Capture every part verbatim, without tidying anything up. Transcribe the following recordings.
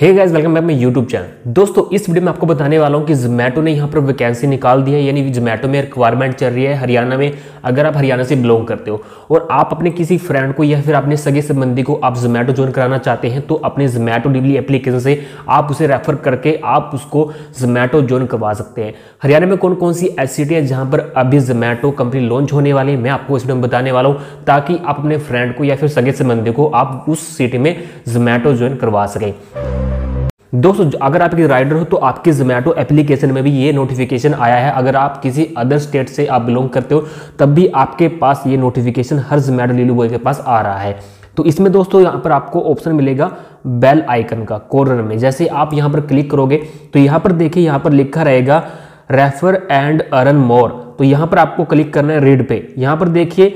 हे guys welcome back मेरे YouTube channel. दोस्तों इस वीडियो में आपको बताने वाला हूँ कि Zomato ने यहाँ पर वैकेंसी निकाल दी है, यानी Zomato में रिक्वायरमेंट चल रही है हरियाणा में। अगर आप हरियाणा से बिलोंग करते हो और आप अपने किसी फ्रेंड को या फिर अपने सगे संबंधी को आप Zomato ज्वाइन कराना चाहते हैं तो अपने Zomato डिबली एप्लीकेशन से आप उसे रेफर करके आप उसको Zomato ज्वाइन करवा सकते हैं। हरियाणा में कौन कौन सी ऐसी सिटी है जहाँ पर अभी Zomato कंपनी लॉन्च होने वाली है, मैं आपको इसमें बताने वाला हूँ, ताकि आप अपने फ्रेंड को या फिर सगे संबंधी को आप उस सिटी में Zomato ज्वाइन करवा सकें। दोस्तों अगर आप एक राइडर हो तो आपके Zomato एप्लीकेशन में भी ये नोटिफिकेशन आया है। अगर आप किसी अदर स्टेट से आप बिलोंग करते हो तब भी आपके पास ये नोटिफिकेशन हर Zomato डिलीवरी बॉय के पास आ रहा है। तो इसमें दोस्तों यहाँ पर आपको ऑप्शन मिलेगा बेल आइकन का कॉर्नर में। जैसे आप यहाँ पर क्लिक करोगे तो यहाँ पर देखिए यहाँ पर लिखा रहेगा रेफर एंड अर्न मोर। तो यहाँ पर आपको क्लिक करना है रीड पे। यहाँ पर देखिए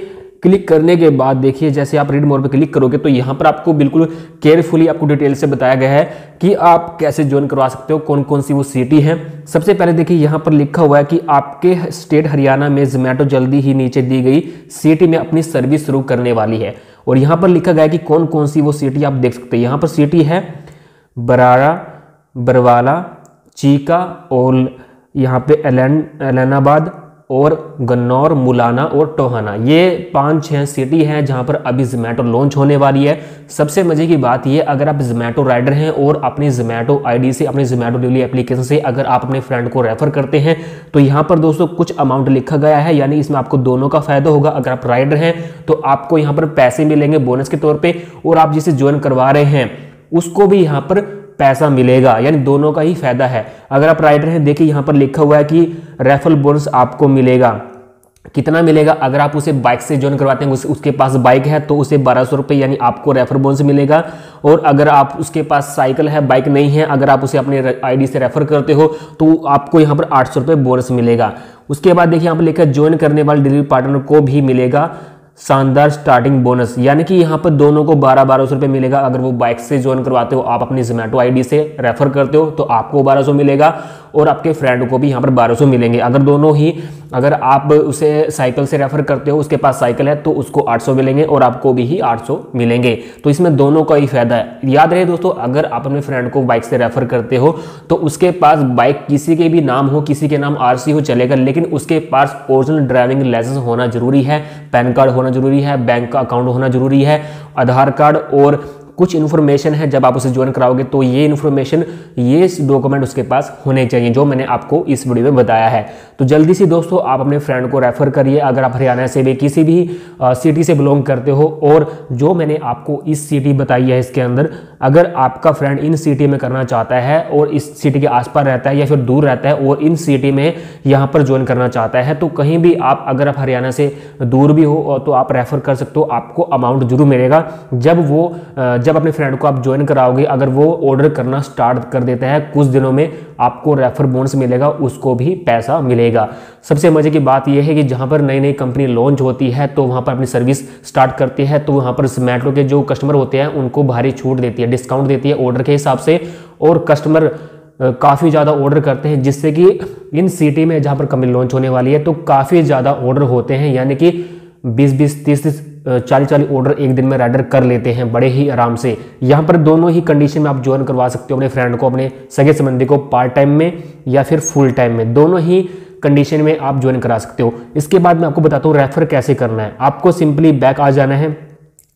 क्लिक करने के बाद देखिए जैसे आप रीड मोर पे क्लिक करोगे तो यहाँ पर आपको बिल्कुल केयरफुली आपको डिटेल से बताया गया है कि आप कैसे ज्वाइन करवा सकते हो, कौन कौन सी वो सिटी हैं। सबसे पहले देखिए यहाँ पर लिखा हुआ है कि आपके स्टेट हरियाणा में Zomato जल्दी ही नीचे दी गई सिटी में अपनी सर्विस शुरू करने वाली है। और यहाँ पर लिखा गया है कि कौन कौन सी वो सिटी आप देख सकते हो। यहाँ पर सिटी है बराड़ा, बरवाला, चीका और यहाँ पे एलन एलनाबाद और गन्नौर, मुलाना और टोहाना। ये पांच छह सिटी हैं जहां पर अभी Zomato लॉन्च होने वाली है। सबसे मजे की बात ये, अगर आप Zomato राइडर हैं और अपने Zomato आईडी से अपने Zomato डिलीवरी एप्लीकेशन से अगर आप अपने फ्रेंड को रेफर करते हैं तो यहाँ पर दोस्तों कुछ अमाउंट लिखा गया है, यानी इसमें आपको दोनों का फायदा होगा। अगर आप राइडर हैं तो आपको यहाँ पर पैसे मिलेंगे बोनस के तौर पर, और आप जिसे ज्वाइन करवा रहे हैं उसको भी यहाँ पर पैसा मिलेगा, यानी दोनों का ही फायदा है। अगर आप राइडर हैं देखिए यहाँ पर लिखा हुआ है कि रेफरल बोनस आपको मिलेगा। कितना मिलेगा? अगर आप उसे बाइक से ज्वाइन करवाते हैं, उस, उसके पास बाइक है तो उसे बारह सौ रुपये यानी आपको रेफर बोनस मिलेगा। और अगर आप उसके पास साइकिल है, बाइक नहीं है, अगर आप उसे अपने आईडी से रेफर करते हो तो आपको यहाँ पर आठ सौ रुपये बोनस मिलेगा। उसके बाद देखिए यहाँ पर लिखा ज्वाइन करने वाले डिलीवरी पार्टनर को भी मिलेगा शानदार स्टार्टिंग बोनस, यानी कि यहाँ पर दोनों को बारह बारह सौ रुपये मिलेगा। अगर वो बाइक से ज्वाइन करवाते हो आप अपनी Zomato आईडी से रेफर करते हो तो आपको बारह सौ मिलेगा और आपके फ्रेंड को भी यहाँ पर बारह सौ मिलेंगे। अगर दोनों ही अगर आप उसे साइकिल से रेफर करते हो, उसके पास साइकिल है तो उसको आठ सौ मिलेंगे और आपको भी ही आठ सौ मिलेंगे। तो इसमें दोनों का ही फायदा है। याद रहे दोस्तों, अगर आप अपने फ्रेंड को बाइक से रेफर करते हो तो उसके पास बाइक किसी के भी नाम हो, किसी के नाम आर सी हो चलेगा, लेकिन उसके पास ओरिजिनल ड्राइविंग लाइसेंस होना जरूरी है, पैन कार्ड होना जरूरी है, बैंक का अकाउंट होना जरूरी है, आधार कार्ड और कुछ इन्फॉर्मेशन है। जब आप उसे ज्वाइन कराओगे तो ये इन्फॉर्मेशन, ये डॉक्यूमेंट उसके पास होने चाहिए, जो मैंने आपको इस वीडियो में बताया है। तो जल्दी से दोस्तों आप अपने फ्रेंड को रेफर करिए अगर आप हरियाणा से भी किसी भी सिटी से बिलोंग करते हो। और जो मैंने आपको इस सिटी बताई है इसके अंदर अगर आपका फ्रेंड इन सिटी में करना चाहता है और इस सिटी के आसपास रहता है या फिर दूर रहता है और इन सिटी में यहाँ पर ज्वाइन करना चाहता है तो कहीं भी आप, अगर आप हरियाणा से दूर भी हो तो आप रेफर कर सकते हो। आपको अमाउंट जरूर मिलेगा जब वो जब जब अपने फ्रेंड को आप ज्वाइन कराओगे। अगर वो ऑर्डर करना स्टार्ट कर देता है कुछ दिनों में आपको रेफर बोनस मिलेगा, उसको भी पैसा मिलेगा। सबसे मजे की बात यह है कि जहां पर नई नई कंपनी लॉन्च होती है तो वहां पर अपनी सर्विस स्टार्ट करती है तो वहां पर Zomato के जो कस्टमर होते हैं उनको भारी छूट देती है, डिस्काउंट देती है ऑर्डर के हिसाब से, और कस्टमर काफ़ी ज़्यादा ऑर्डर करते हैं जिससे कि इन सिटी में जहाँ पर कंपनी लॉन्च होने वाली है तो काफ़ी ज़्यादा ऑर्डर होते हैं, यानी कि बीस बीस तीस तीस चालीस चालीस ऑर्डर एक दिन में राइडर कर लेते हैं बड़े ही आराम से। यहाँ पर दोनों ही कंडीशन में आप ज्वाइन करवा सकते हो अपने फ्रेंड को, अपने सगे संबंधी को, पार्ट टाइम में या फिर फुल टाइम में, दोनों ही कंडीशन में आप ज्वाइन करा सकते हो। इसके बाद मैं आपको बताता हूँ रेफर कैसे करना है। आपको सिंपली बैक आ जाना है।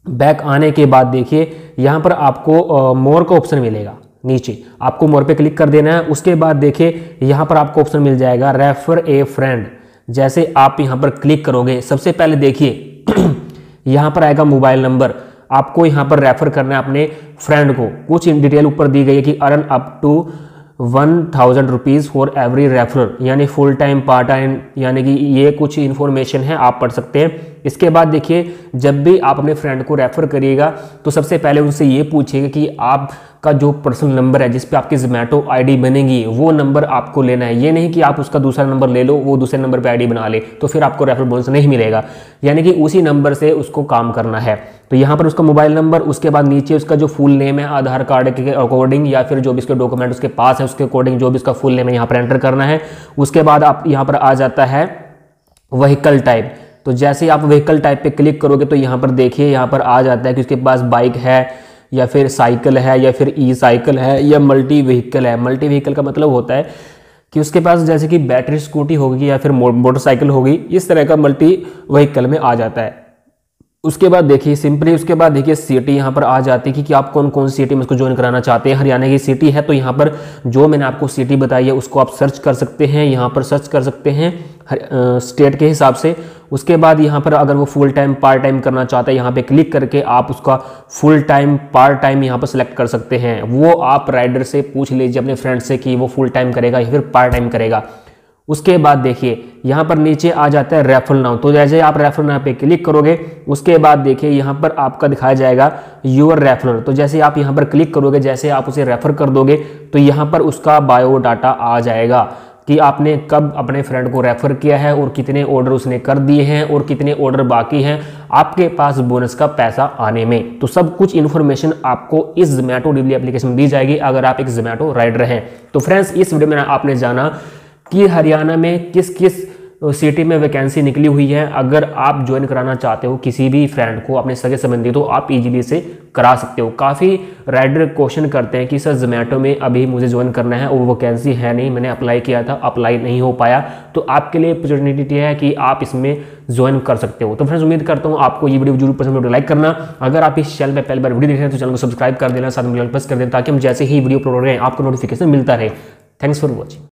बैक आने के बाद देखिए यहाँ पर आपको मोर का ऑप्शन मिलेगा, नीचे आपको मोर पर क्लिक कर देना है। उसके बाद देखिए यहाँ पर आपको ऑप्शन मिल जाएगा रेफर ए फ्रेंड। जैसे आप यहाँ पर क्लिक करोगे सबसे पहले देखिए यहाँ पर आएगा मोबाइल नंबर, आपको यहाँ पर रेफर करना है अपने फ्रेंड को। कुछ डिटेल ऊपर दी गई है कि earn up to one thousand rupees for every referral, यानी फुल टाइम पार्ट टाइम, यानी कि ये कुछ इन्फॉर्मेशन है आप पढ़ सकते हैं। इसके बाद देखिए जब भी आप अपने फ्रेंड को रेफर करिएगा तो सबसे पहले उनसे ये पूछिएगा कि आप का जो पर्सनल नंबर है जिस पे आपकी Zomato आईडी बनेगी वो नंबर आपको लेना है। ये नहीं कि आप उसका दूसरा नंबर ले लो, वो दूसरे नंबर पे आईडी बना ले तो फिर आपको रेफर बोनस नहीं मिलेगा, यानी कि उसी नंबर से उसको काम करना है। तो यहाँ पर उसका मोबाइल नंबर, उसके बाद नीचे उसका जो फुल नेम है आधार कार्ड के अकॉर्डिंग या फिर जो भी उसके डॉक्यूमेंट उसके पास है उसके अकॉर्डिंग जो भी उसका फुल नेम है यहाँ पर एंटर करना है। उसके बाद आप यहाँ पर आ जाता है व्हीकल टाइप। तो जैसे आप व्हीकल टाइप पर क्लिक करोगे तो यहाँ पर देखिए यहाँ पर आ जाता है कि उसके पास बाइक है या फिर साइकिल है या फिर ई साइकिल है या मल्टी व्हीकल है। मल्टी व्हीकल का मतलब होता है कि उसके पास जैसे कि बैटरी स्कूटी होगी या फिर मोटरसाइकिल होगी, इस तरह का मल्टी व्हीकल में आ जाता है। उसके बाद देखिए सिंपली उसके बाद देखिए सिटी यहाँ पर आ जाती है कि, कि आप कौन कौन सी सिटी में उसको ज्वाइन कराना चाहते हैं। हरियाणा की सिटी है तो यहाँ पर जो मैंने आपको सिटी बताई है उसको आप सर्च कर सकते हैं, यहाँ पर सर्च कर सकते हैं स्टेट के हिसाब से। उसके बाद यहाँ पर अगर वो फुल टाइम पार्ट टाइम करना चाहता है, यहाँ पे क्लिक करके आप उसका फुल टाइम पार्ट टाइम यहाँ पर सिलेक्ट कर सकते हैं। वो आप राइडर से पूछ लीजिए अपने फ्रेंड से कि वो फुल टाइम करेगा या फिर पार्ट टाइम करेगा। उसके बाद देखिए यहाँ पर नीचे आ जाता है रेफरल नाउ, तो जैसे आप रेफरल नाउ पे क्लिक करोगे उसके बाद देखिए यहाँ पर आपका दिखाया जाएगा योर रेफरल। तो जैसे आप यहाँ पर क्लिक करोगे, जैसे आप उसे रेफर कर दोगे तो यहाँ पर उसका बायोडाटा आ जाएगा कि आपने कब अपने फ्रेंड को रेफर किया है और कितने ऑर्डर उसने कर दिए हैं और कितने ऑर्डर बाकी हैं आपके पास बोनस का पैसा आने में। तो सब कुछ इन्फॉर्मेशन आपको इस Zomato डिलीवरी एप्लीकेशन दी जाएगी अगर आप एक Zomato राइडर हैं। तो फ्रेंड्स, इस वीडियो में आपने जाना कि हरियाणा में किस किस सिटी में वैकेंसी निकली हुई है। अगर आप ज्वाइन कराना चाहते हो किसी भी फ्रेंड को, अपने सगे संबंधी, तो आप इजीली से करा सकते हो। काफ़ी राइडर क्वेश्चन करते हैं कि सर Zomato में अभी मुझे ज्वाइन करना है और वैकेंसी है नहीं, मैंने अप्लाई किया था, अप्लाई नहीं हो पाया। तो आपके लिए अपॉर्चुनिटी है कि आप इसमें ज्वाइन कर सकते हो। तो फ्रेंड्स, उम्मीद करता हूँ आपको ये वीडियो जरूर पसंद हो, लाइक करना। अगर आप इस चैनल पर पहली बार वीडियो देख रहे हैं तो चैनल को सब्सक्राइब कर देना, साथ में बेल आइकन प्रेस कर देना ताकि हम जैसे ही वीडियो अपलोड करें आपको नोटिफिकेशन मिलता रहे। Thanks for watching.